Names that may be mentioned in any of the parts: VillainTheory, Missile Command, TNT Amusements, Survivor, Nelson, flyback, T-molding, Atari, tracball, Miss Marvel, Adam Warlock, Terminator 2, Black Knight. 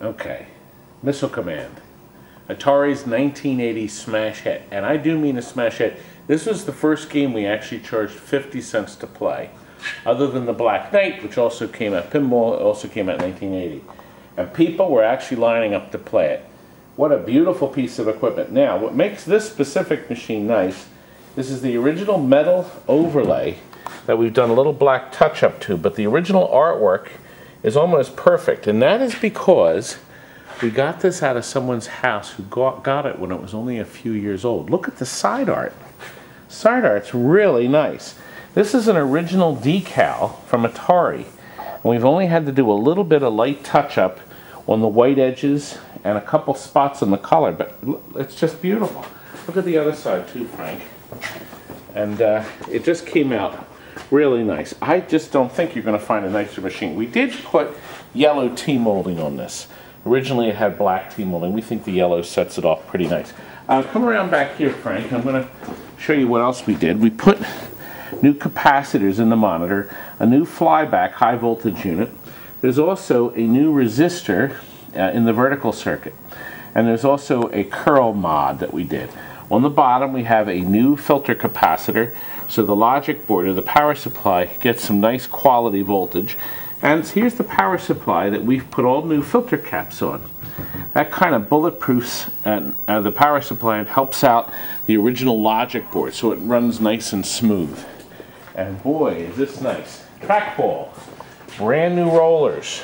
Okay, Missile Command. Atari's 1980 smash hit, and I do mean a smash hit. This was the first game we actually charged 50 cents to play, other than the Black Knight, which also came out, Pinball also came out in 1980. And people were actually lining up to play it. What a beautiful piece of equipment. Now, what makes this specific machine nice, this is the original metal overlay that we've done a little black touch-up to, but the original artwork is almost perfect, and that is because we got this out of someone's house who got it when it was only a few years old. Look at the side art. Side art's really nice. This is an original decal from Atari, and we've only had to do a little bit of light touch-up on the white edges and a couple spots on the collar, but it's just beautiful. Look at the other side too, Frank. And it just came out really nice. I just don't think you're going to find a nicer machine. We did put yellow T-molding on this. Originally it had black T-molding. We think the yellow sets it off pretty nice. Come around back here, Frank. I'm going to show you what else we did. We put new capacitors in the monitor, a new flyback high voltage unit. There's also a new resistor in the vertical circuit. And there's also a curl mod that we did. On the bottom we have a new filter capacitor, so the logic board or the power supply gets some nice quality voltage. And here's the power supply that we've put all new filter caps on. That kind of bulletproofs the power supply and helps out the original logic board, so it runs nice and smooth. And boy, is this nice. Trackball, brand new rollers,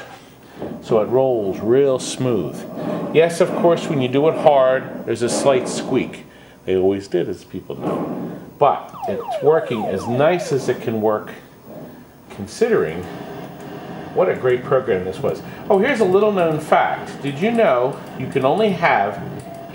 so it rolls real smooth. Yes, of course, when you do it hard, there's a slight squeak. They always did, as people know. But it's working as nice as it can work, considering what a great program this was. Oh, here's a little known fact. Did you know you can only have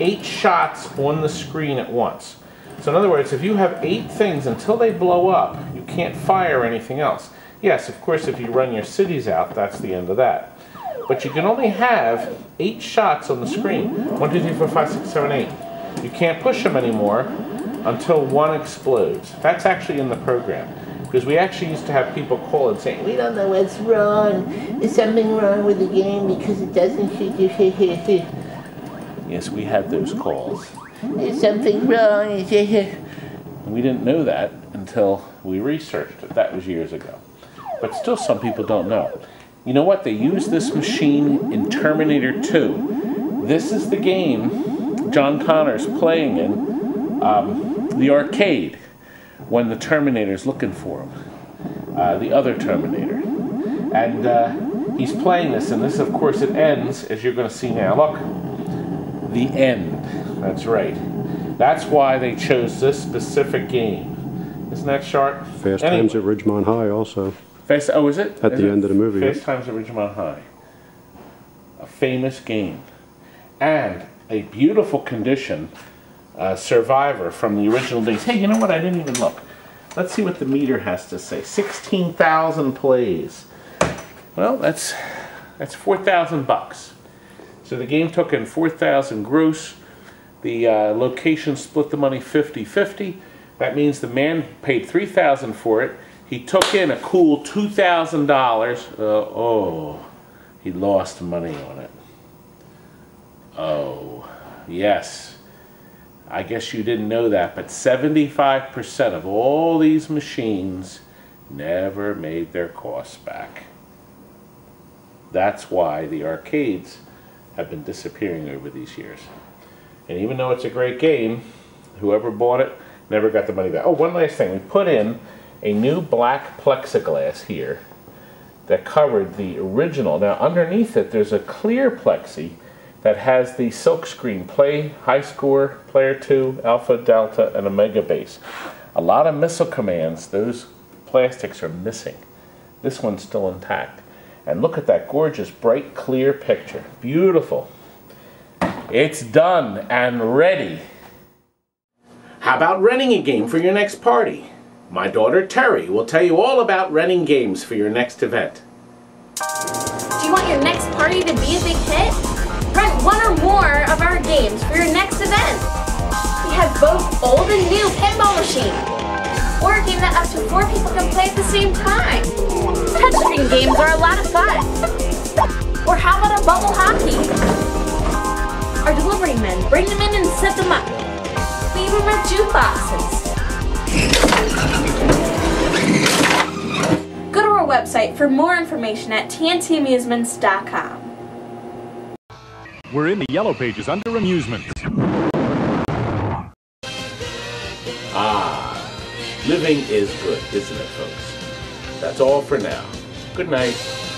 8 shots on the screen at once? So in other words, if you have 8 things, until they blow up, you can't fire anything else. Yes, of course, if you run your cities out, that's the end of that. But you can only have 8 shots on the screen. 1, 2, 3, 4, 5, 6, 7, 8. You can't push them anymore until one explodes. That's actually in the program, because we actually used to have people call and say, we don't know what's wrong. Is something wrong with the game because it doesn't shoot you? Yes, we had those calls. Is something wrong? We didn't know that until we researched it. That was years ago. But still, some people don't know. You know what? They used this machine in Terminator 2. This is the game John Connor's playing in the arcade when the Terminator's looking for him, the other Terminator. And he's playing this, and this, of course, it ends, as you're going to see now. Look, the end. That's right. That's why they chose this specific game. Isn't that sharp? Fast Times at Ridgemont High also. Fast, oh, is it? At the end of the movie. Fast Times at Ridgemont High. A famous game. And a beautiful condition, Survivor from the original days. Hey, you know what? I didn't even look. Let's see what the meter has to say. 16,000 plays. Well, that's 4,000 bucks. So the game took in 4,000 gross. The location split the money 50-50. That means the man paid 3,000 for it. He took in a cool $2,000. Oh, he lost money on it. Oh, yes. I guess you didn't know that, but 75% of all these machines never made their costs back. That's why the arcades have been disappearing over these years. And even though it's a great game, whoever bought it never got the money back. Oh, one last thing. We put in a new black plexiglass here that covered the original. Now, underneath it, there's a clear plexi that has the silkscreen play, high score, player 2, alpha, delta, and omega base. A lot of Missile Commands, those plastics are missing. This one's still intact. And look at that gorgeous, bright, clear picture. Beautiful. It's done and ready. How about renting a game for your next party? My daughter Terry will tell you all about renting games for your next event. Do you want your next party to be a big hit? Rent one or more of our games for your next event. We have both old and new pinball machines, or a game that up to 4 people can play at the same time. Touchscreen games are a lot of fun. Or how about a bubble hockey? operating men. Bring them in and set them up. Leave them at jukeboxes. Go to our website for more information at tntamusements.com. We're in the yellow pages under amusements. Living is good, isn't it, folks? That's all for now. Good night.